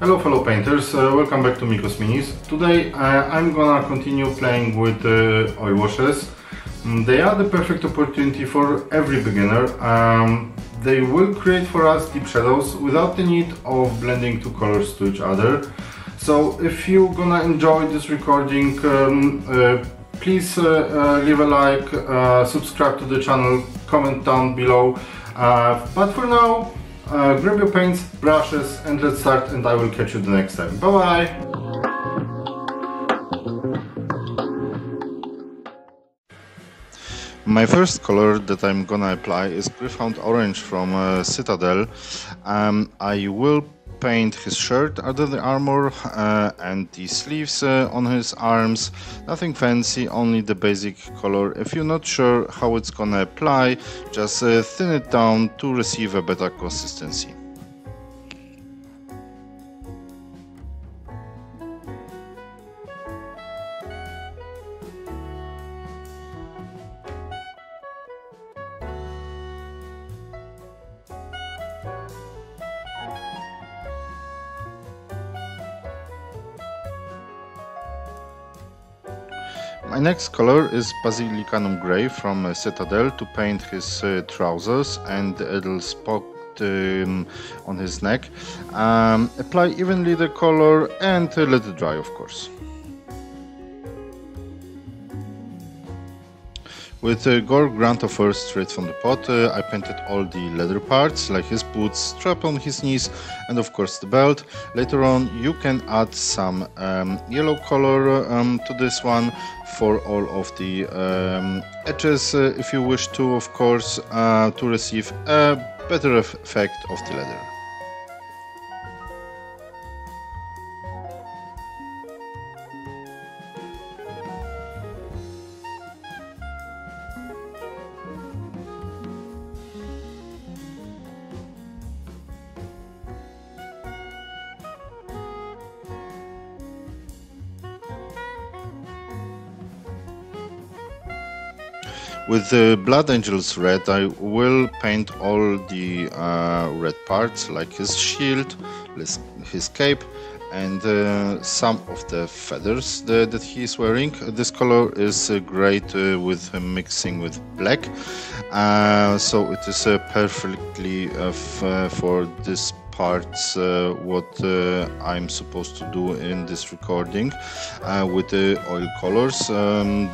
Hello fellow painters, welcome back to Mikos Minis. Today I'm gonna continue playing with oil washes. They are the perfect opportunity for every beginner. They will create for us deep shadows without the need of blending two colors to each other. So if you're gonna enjoy this recording, please leave a like, subscribe to the channel, comment down below. But for now, grab your paints, brushes, and let's start, and I will catch you the next time. Bye-bye! My first color that I'm gonna apply is Prefound Orange from Citadel. I will paint his shirt under the armor and the sleeves on his arms. Nothing fancy, only the basic color. If you're not sure how it's gonna apply, just thin it down to receive a better consistency. My next color is Basilicanum Grey from Citadel to paint his trousers and the little spot on his neck. Apply evenly the color and let it dry, of course. With Gorgrantafor straight from the pot, I painted all the leather parts, like his boots, strap on his knees, and of course the belt. Later on you can add some yellow color to this one for all of the edges, if you wish to, of course, to receive a better effect of the leather. With the Blood Angels Red, I will paint all the red parts, like his shield, his cape, and some of the feathers that he is wearing. This color is great with mixing with black, so it is perfectly for this parts what I'm supposed to do in this recording. With the oil colors,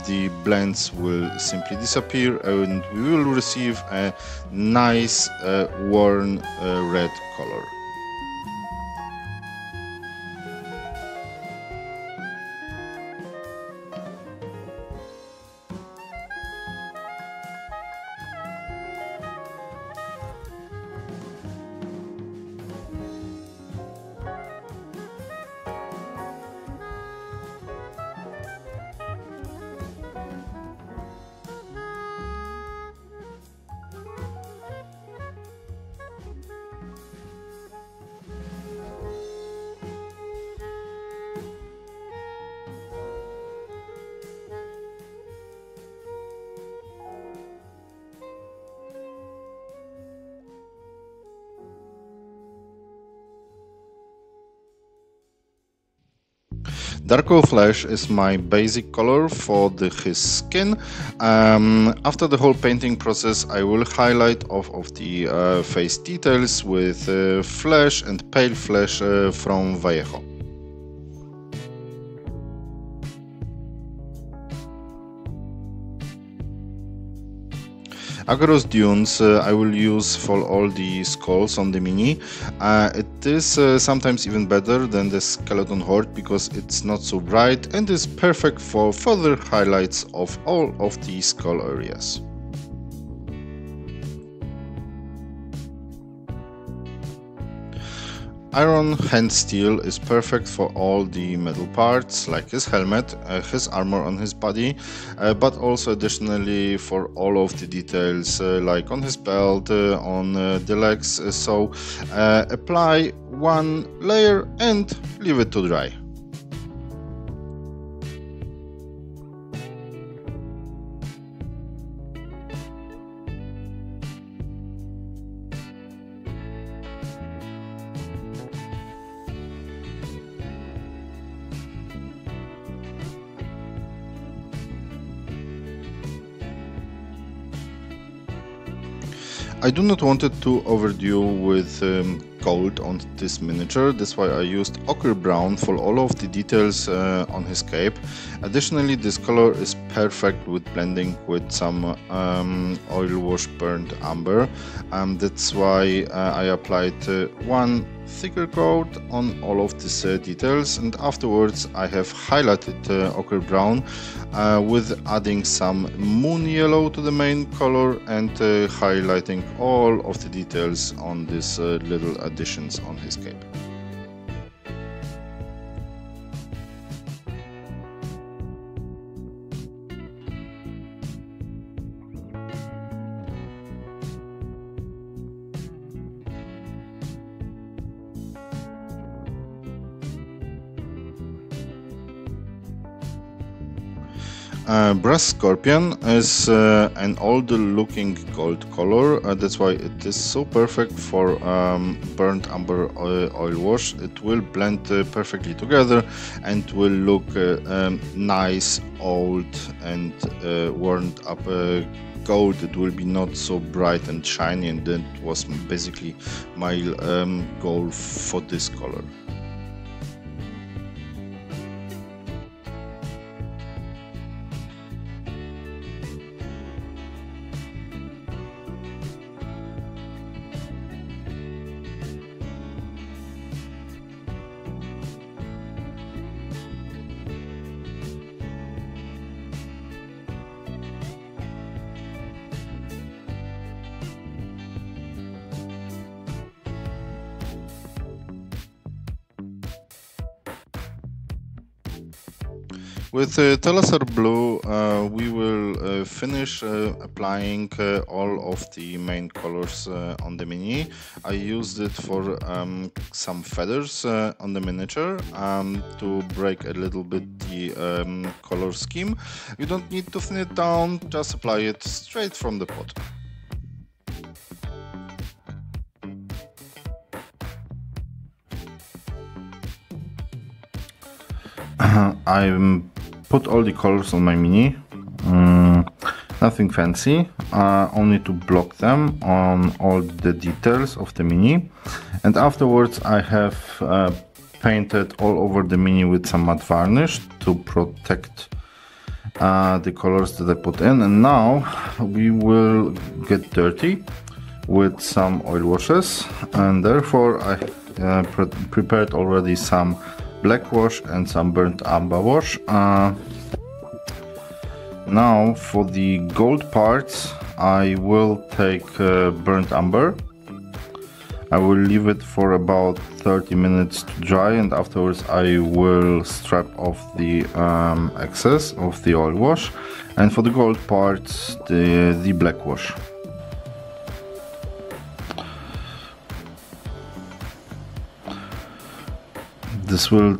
the blends will simply disappear and we will receive a nice warm red color. Darko Flesh is my basic color for his skin. After the whole painting process, I will highlight off of the face details with flesh and pale flesh from Vallejo. Agaros Dunes I will use for all the skulls on the mini. It is sometimes even better than the Skeleton Horde because it's not so bright and is perfect for further highlights of all of the skull areas. Iron hand steel is perfect for all the metal parts, like his helmet, his armor on his body, but also additionally for all of the details, like on his belt, on the legs. So apply one layer and leave it to dry. I do not want it to overdo with gold on this miniature, that's why I used ochre brown for all of the details on his cape. Additionally, this color is perfect with blending with some oil wash burnt amber, and that's why I applied one thicker coat on all of these details, and afterwards I have highlighted ochre brown with adding some moon yellow to the main color and highlighting all of the details on these little additions on his cape. Brass Scorpion is an older looking gold color, that's why it is so perfect for burnt amber oil wash. It will blend perfectly together and will look nice, old and worn up gold. It will be not so bright and shiny, and that was basically my goal for this color. With Telesar Blue we will finish applying all of the main colors on the mini. I used it for some feathers on the miniature to break a little bit the color scheme. You don't need to thin it down, just apply it straight from the pot. I put all the colors on my mini, nothing fancy, only to block them on all the details of the mini, and afterwards I have painted all over the mini with some matte varnish to protect the colors that I put in, and now we will get dirty with some oil washes, and therefore I prepared already some black wash and some burnt amber wash. Now for the gold parts I will take burnt amber. I will leave it for about 30 minutes to dry, and afterwards I will strip off the excess of the oil wash, and for the gold parts the black wash. This will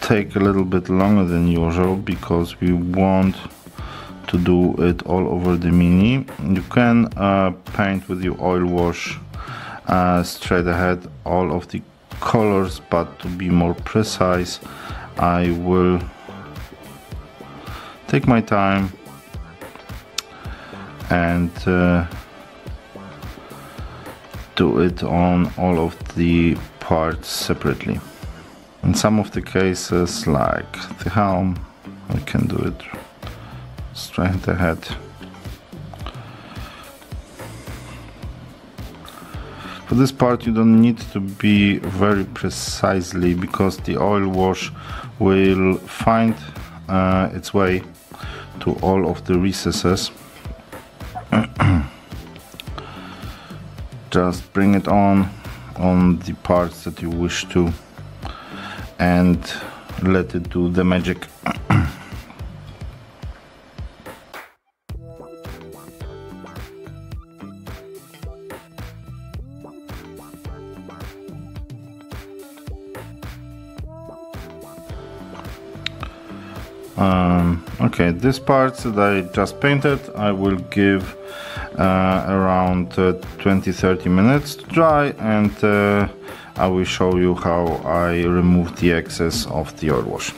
take a little bit longer than usual because we want to do it all over the mini. You can paint with your oil wash straight ahead all of the colors, but to be more precise I will take my time and do it on all of the parts separately. In some of the cases, like the helm, I can do it straight ahead. For this part you don't need to be very precisely, because the oil wash will find its way to all of the recesses. Just bring it on the parts that you wish to, and let it do the magic. Okay, these parts that I just painted I will give around 20-30 minutes to dry, and I will show you how I remove the excess of the oil wash.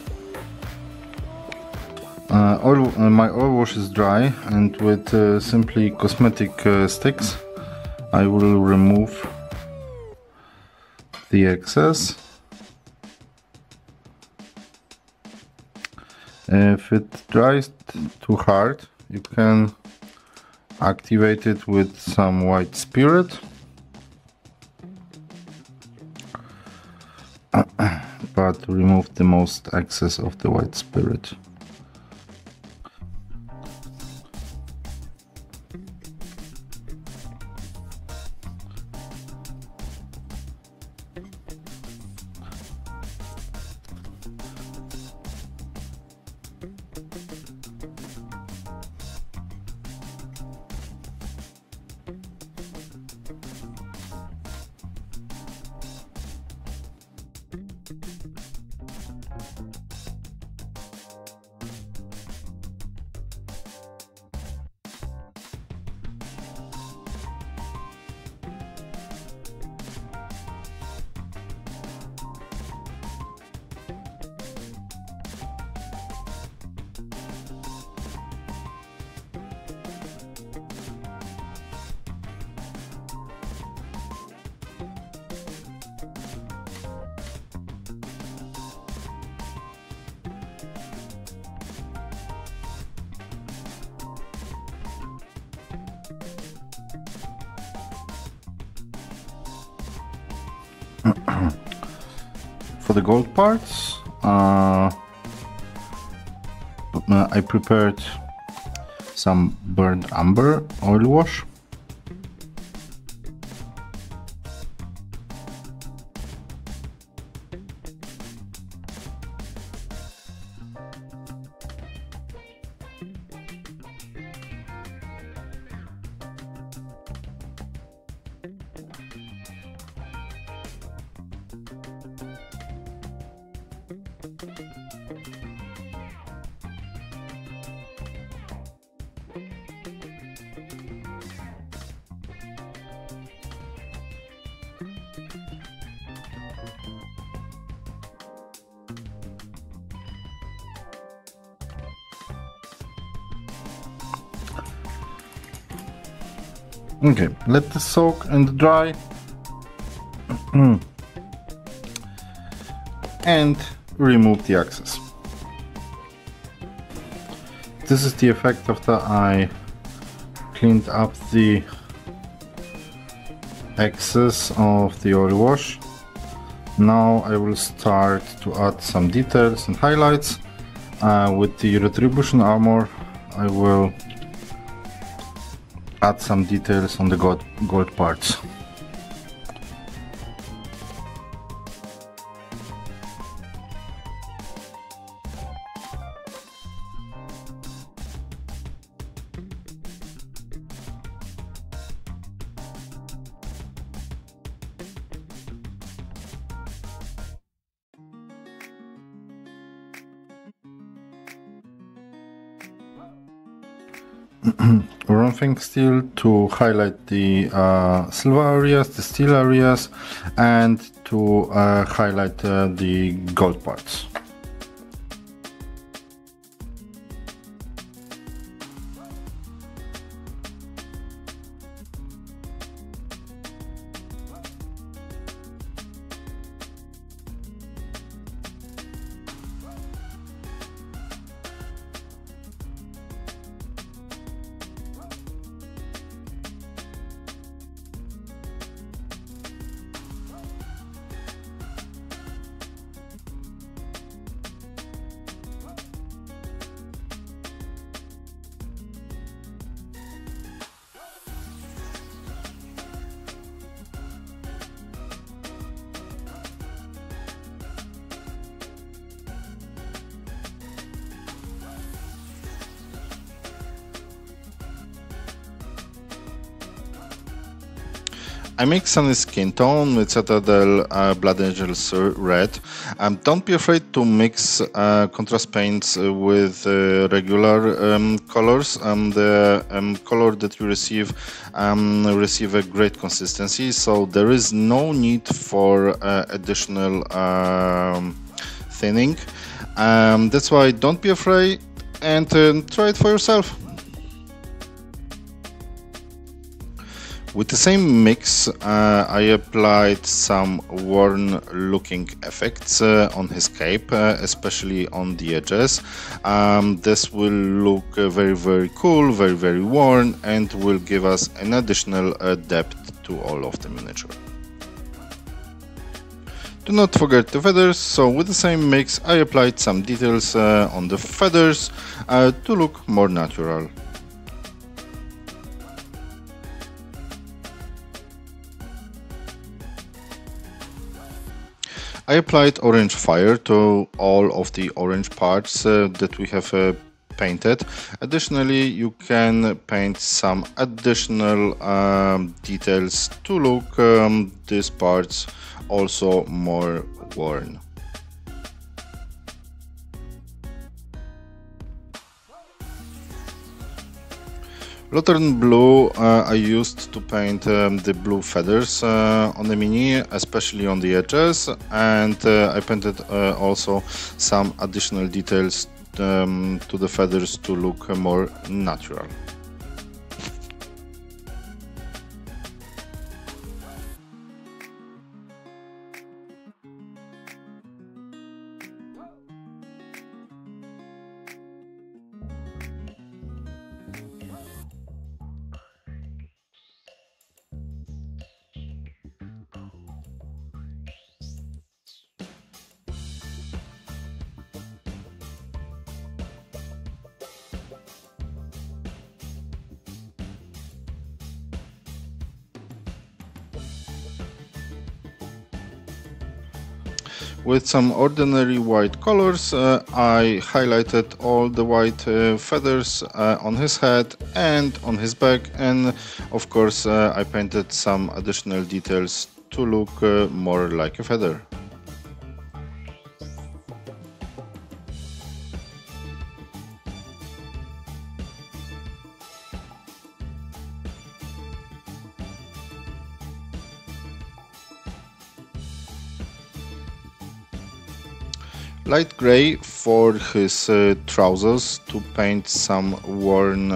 My oil wash is dry, and with simply cosmetic sticks I will remove the excess. If it dries too hard, you can activate it with some white spirit. But remove the most excess of the white spirit. For the gold parts, I prepared some burnt umber oil wash. Okay, let this soak and dry. And remove the excess. This is the effect after I cleaned up the excess of the oil wash. Now I will start to add some details and highlights. With the Retribution Armor I will add some details on the gold parts. Hand steel to highlight the silver areas, the steel areas, and to highlight the gold parts. I make sunny skin tone with Citadel Blood Angels Red. Don't be afraid to mix contrast paints with regular colors. The color that you receive a great consistency, so there is no need for additional thinning. That's why don't be afraid. and try it for yourself. With the same mix, I applied some worn looking effects on his cape, especially on the edges. This will look very, very cool, very, very worn, and will give us an additional depth to all of the miniature. Do not forget the feathers, so with the same mix I applied some details on the feathers to look more natural. I applied orange fire to all of the orange parts that we have painted. Additionally, you can paint some additional details to look these parts also more worn. Lothern blue I used to paint the blue feathers on the Mini, especially on the edges, and I painted also some additional details to the feathers to look more natural. With some ordinary white colors, I highlighted all the white feathers on his head and on his back, and of course I painted some additional details to look more like a feather. Light grey for his trousers to paint some worn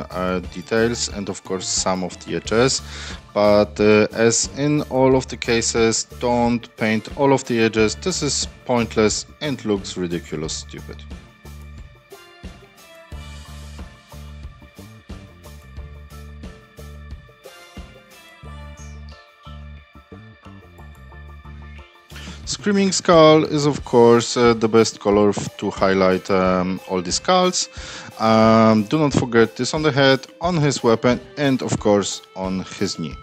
details and of course some of the edges, but as in all of the cases, don't paint all of the edges. This is pointless and looks ridiculous stupid. Screaming skull is of course the best color to highlight all the skulls. Do not forget this on the head, on his weapon, and of course on his knee.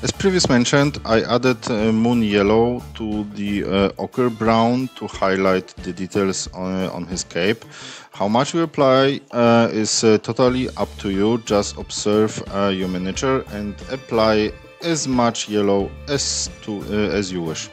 As previously mentioned, I added moon yellow to the ochre brown to highlight the details on his cape. How much you apply is totally up to you. Just observe your miniature and apply as much yellow as you wish.